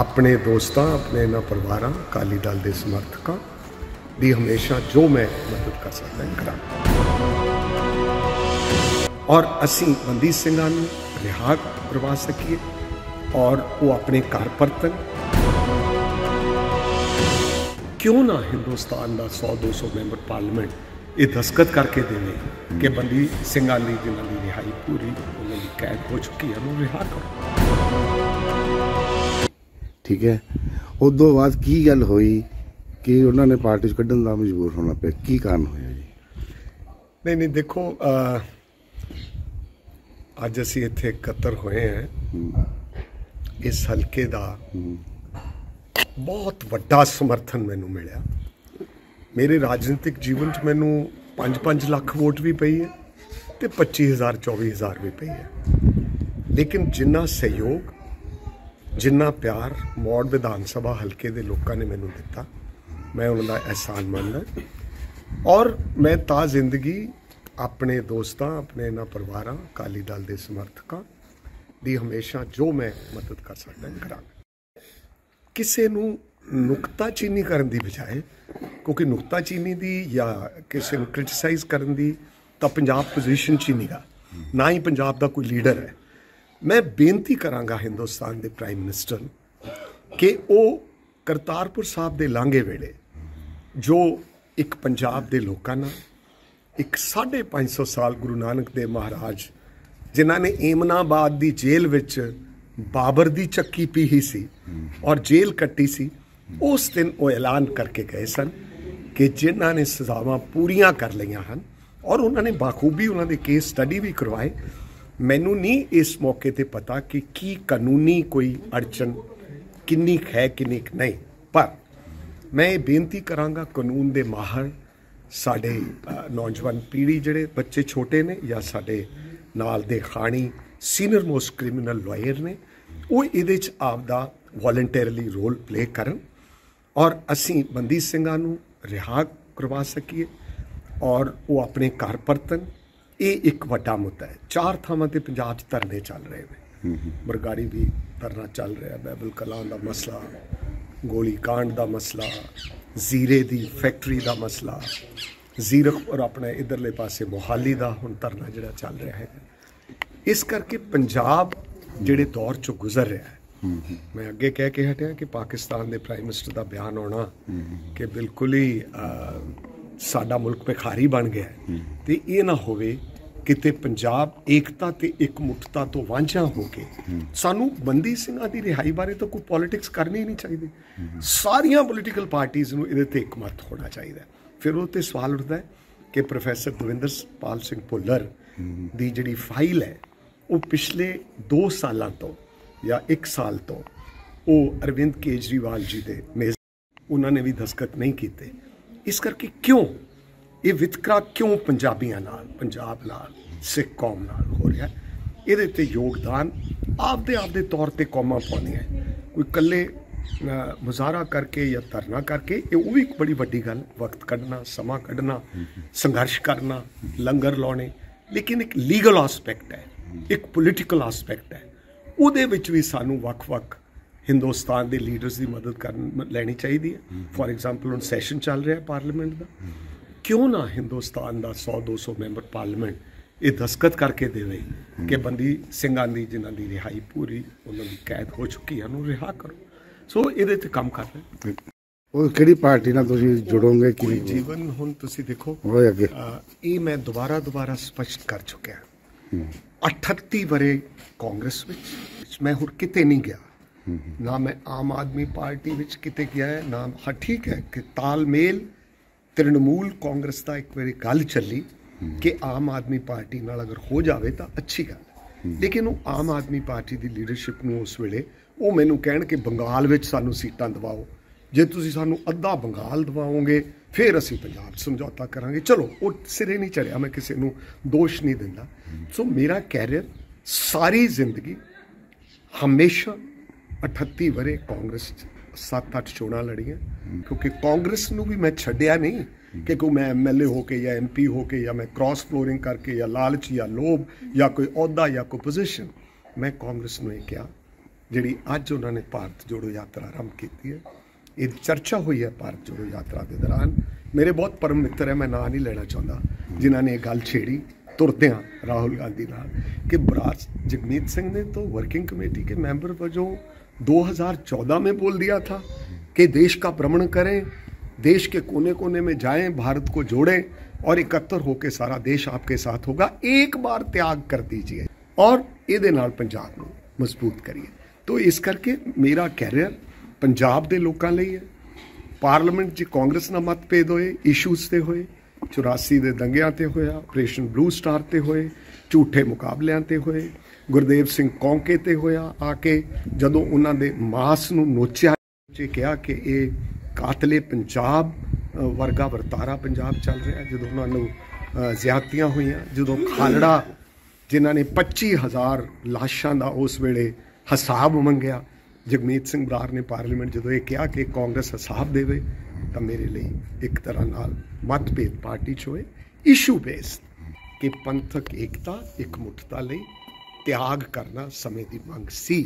अपने दोस्तों अपने इन्होंने परिवार अकाली दल के समर्थकों की हमेशा जो मैं मदद कर सकता करा और असी बंदी सिंह रिहा करवा सकी और वो अपने घर परतन। क्यों ना हिंदुस्तान का 100-200 मैंबर पार्लीमेंट ये दस्खत करके देने कि बंदी सिंह की जिन्होंने रिहाई पूरी उन्होंने कैद हो चुकी है उन्होंने रिहा करो। ठीक है, उदों बाद की गल हुई कि उन्होंने पार्टी कड्ढन का मजबूर होना पे की कारण होया जी? नहीं देखो अज असी इत्थे इकट्ठे होए हैं, इस हलके का बहुत वड्डा समर्थन मैनू मिलिया। मेरे राजनीतिक जीवन च मैनू 5-5 लाख वोट भी पई है तो 25,000-24,000 भी पई है, लेकिन जिन्ना सहयोग जिन्ना प्यार मौड़ विधान सभा हल्के दे लोकां ने मैनू दिता मैं उन्होंने एहसान मानना। और मैं ता जिंदगी अपने दोस्तों अपने इन्होंने परिवार अकाली दल के समर्थकों की हमेशा जो मैं मदद कर सकता करा। किसी नू नुकताचीनी करन दी बजाय, क्योंकि नुकताचीनी दी या किसी नू क्रिटिसाइज करन दी तां पंजाब पोजीशन च नहीं गा, ना ही पंजाब का कोई लीडर है। मैं बेनती करांगा हिंदुस्तान के प्राइम मिनिस्टर कि वो करतारपुर साहब के लांघे वेले जो एक पंजाब के लोगों ने एक 550 साल गुरु नानक देव महाराज जिन्हां ने ऐमनाबाद की जेल विच बाबर दी चक्की पी ही सी और जेल कट्टी सी, उस दिन वो ऐलान करके गए सन कि जिन्हों ने सजावां पूरियां कर लियां हन और उन्होंने बाखूबी उन्होंने केस स्टडी भी करवाए। मैनू नहीं इस मौके पर पता कि की कानूनी कोई अड़चन किन्नी है किन्नी नहीं, पर मैं ये बेनती करांगा कानून दे माहर साडे नौजवान पीढ़ी जिहड़े बच्चे छोटे ने या साडे नाल दे खाणी सीनियर मोस्ट क्रिमिनल लॉयर ने वो ये आपदा वॉलंटेरली रोल प्ले करन और असी बंदी सिंह रिहा करवा सकीए और वो अपने घर परतन। ये एक वड्डा मुद्दा है। 4 थावां ते पंजाब च धरने चल रहे हैं, बरगाड़ी भी धरना चल रहा, बैबल कलां का मसला, गोली कांड का मसला, जीरे की फैक्ट्री का मसला, जीरक और अपने इधरले पासे मोहाली का हुण धरना जिहड़ा चल रहा है। इस करके पंजाब जिहड़े दौर चो गुजर रहा है, मैं अगे कह के हटिया कि पाकिस्तान के प्राइम मिनिस्टर का बयान आना कि बिल्कुल ही साडा मुल्क भिखारी बन गया है तो ये ना होवे किते पंजाब एकता ते एकमुठता तो वांझा हो के सानू बंदी सिंह की रिहाई बारे तो कोई पॉलिटिक्स करनी ही नहीं चाहिए। सारिया पोलिटिकल पार्टीज़ नू इहदे ते एकमत होना चाहिए। फिर उत्ते सवाल उठता है कि प्रोफैसर गोविंदपाल सिंह भोलर दी जिहड़ी फाइल है वो पिछले 2 सालों तो या 1 साल तो वो अरविंद केजरीवाल जी दे मेज उन्होंने भी दस्खत नहीं किए। इस करके क्यों ये वितकरा क्यों पंजाबियों नाल पंजाब नाल सिख कौम नाल हो रहा है? ये तो योगदान आपदे आपदे तौर पर कौमां पाउंदियां है, कोई कल्ले मुजाहरा करके या धरना करके ये भी एक बड़ी वड्डी गल, वक्त कढ़ना समा कढ़ना संघर्ष करना लंगर लाने, लेकिन एक लीगल आस्पैक्ट है एक पोलिटिकल आस्पैक्ट है उहदे विच भी सानू वख-वख हिंदुस्तान के लीडर्स की मदद कर लैनी चाहिए है। फॉर एग्जाम्पल हुण सैशन चल रहा है पार्लीमेंट का, क्यों ना हिंदुस्तान का 100-200 मैंबर पार्लीमेंट ये दस्खत करके देवे कि बंदी सिंह की जिन्हों की रिहाई पूरी उन्होंने कैद हो चुकी है उन्होंने रिहा करो। सो ये काम कर रहे और किहड़ी पार्टी नाल तुसीं जुड़ोगे कि जीवन हुण तुसीं देखो ये मैं दोबारा स्पष्ट कर चुका 38 वरे कांग्रेस विच मैं हुण किते नहीं गया, ना मैं आम आदमी पार्टी विच किते गया है ना। हाँ ठीक है कि तालमेल तृणमूल कांग्रेस का एक बारी गल चली कि आम आदमी पार्टी नाल अगर हो जाए तो अच्छी गल, लेकिन वो आम आदमी पार्टी की लीडरशिप में उस वेले वो मैनू कहण कि बंगाल विच सानू सीटां दवाओ, जे तुसीं सानू अद्धा बंगाल दवाओगे फिर असी पंजाब समझौता करांगे। चलो वो सिरे नहीं चढ़िया, मैं किसी नू दोष नहीं दिंदा। सो मेरा कैरियर सारी जिंदगी हमेशा 38 वरे कांग्रेस 7-8 चोणा लड़ियाँ, क्योंकि कांग्रेस नू भी मैं छड्डिया नहीं कि कोई मैं MLA होके या MP होके या मैं क्रॉस फ्लोरिंग करके या लालच या लोभ या कोई अहदा या कोई पोजिशन। मैं कांग्रेस नू कहा जिहड़ी अज उन्होंने भारत जोड़ो यात्रा आरंभ की है। ये चर्चा हुई है भारत जोड़ो यात्रा के दौरान। मेरे बहुत परम मित्र है, मैं ना नहीं लेना चाहता, जिन्होंने गल छेड़ी तुरद्या राहुल गांधी नाल कि बराज जगमीत सिंह ने तो वर्किंग कमेटी के मेंबर वजों 2014 में बोल दिया था कि देश का भ्रमण करें, देश के कोने कोने में जाएं, भारत को जोड़ें और 71 होकर सारा देश आपके साथ होगा, एक बार त्याग कर दीजिए और ये पंजाब को मजबूत करिए। तो इस करके मेरा कैरियर पंजाब के लोगों लिए है। पार्लीमेंट जी कांग्रेस ना मतभेद होए, इशूज़ ते होए, 84 के दंगियां ते होया, ऑपरेशन ब्लू स्टार ते होए, झूठे मुकाबलियां ते होए, गुरदेव सिंह कौंके ते होया आके जदों उन्हां दे मास नूं नोचिया ते कहा कि ये कातले पंजाब वर्गा वर्तारा पंजाब चल रहा, जदों उन्हां नूं ज्यादतियां होईयां, जदों खालड़ा जिन्हां ने 25,000 लाशां दा उस वेले हिसाब मंगिया, जगमीत सिंह बरार ने पार्लीमेंट जदों यह कहा कि कांग्रेस हिसाब देवे तो मेरे लिए एक तरह नाल मतभेद पार्टी च होए। इशू बेस्ड कि पंथक एकता एकमुठता त्याग करना समय की मंग सी।